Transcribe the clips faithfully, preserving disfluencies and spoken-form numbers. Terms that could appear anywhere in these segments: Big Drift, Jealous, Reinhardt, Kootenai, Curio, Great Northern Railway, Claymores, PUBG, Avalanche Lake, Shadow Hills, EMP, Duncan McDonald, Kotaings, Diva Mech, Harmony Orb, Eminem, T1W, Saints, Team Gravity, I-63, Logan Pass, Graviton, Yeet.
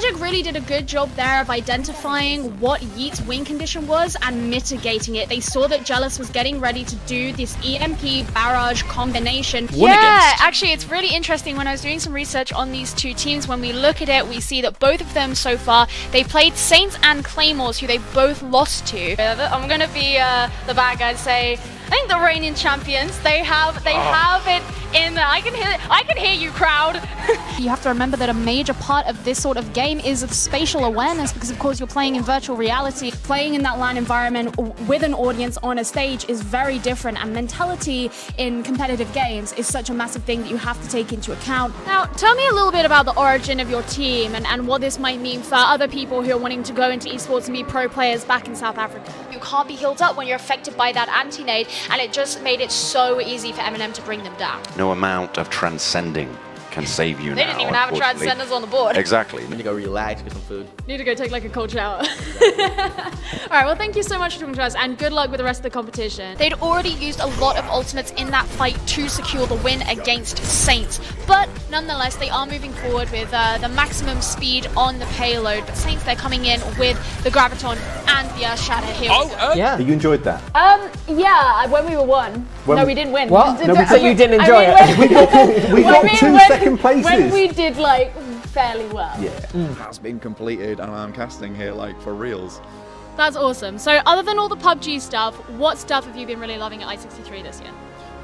Magic really did a good job there of identifying what Yeet's win condition was and mitigating it. They saw that Jealous was getting ready to do this E M P barrage combination. One yeah, against. Actually, it's really interesting. When I was doing some research on these two teams, when we look at it, we see that both of them so far, they played Saints and Claymores, who they both lost to. I'm going to be uh, the bad guy and say, I think the reigning champions, they have they oh. have it in there. I can hear it. I can hear you, crowd. You have to remember that a major part of this sort of game is of spatial awareness, because of course you're playing in virtual reality. Playing in that LAN environment with an audience on a stage is very different, and mentality in competitive games is such a massive thing that you have to take into account. Now, tell me a little bit about the origin of your team and, and what this might mean for other people who are wanting to go into esports and be pro players back in South Africa. You can't be healed up when you're affected by that anti-nade, and it just made it so easy for Eminem to bring them down. No amount of transcending can save you. They now, didn't even have a transcendence on the board. Exactly. Need to go relax, get some food. Need to go take like a cold shower. Exactly. All right, well, thank you so much for talking to us, and good luck with the rest of the competition. They'd already used a lot of ultimates in that fight to secure the win against Saints, but nonetheless, they are moving forward with uh, the maximum speed on the payload. But Saints, they're coming in with the Graviton and the uh, Shadow Hills. Oh, uh, yeah. You enjoyed that? Um, yeah, when we were one. When no, we, we didn't win. What? No, so you didn't enjoy I mean, it. We got, we got two when, second places. When we did, like, fairly well. Yeah, mm. That's been completed, and I'm casting here, like, for reals. That's awesome. So other than all the P U B G stuff, what stuff have you been really loving at I sixty-three this year?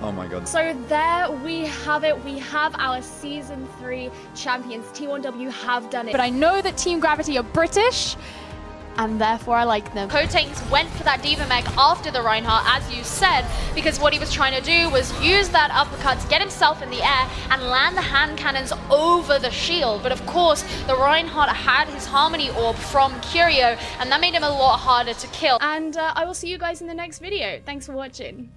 Oh my god. So there we have it. We have our season three champions. T one W have done it. But I know that Team Gravity are British, and therefore I like them. Kotaings went for that Diva Mech after the Reinhardt, as you said, because what he was trying to do was use that uppercut to get himself in the air and land the hand cannons over the shield. But of course, the Reinhardt had his Harmony Orb from Curio, and that made him a lot harder to kill. And uh, I will see you guys in the next video. Thanks for watching.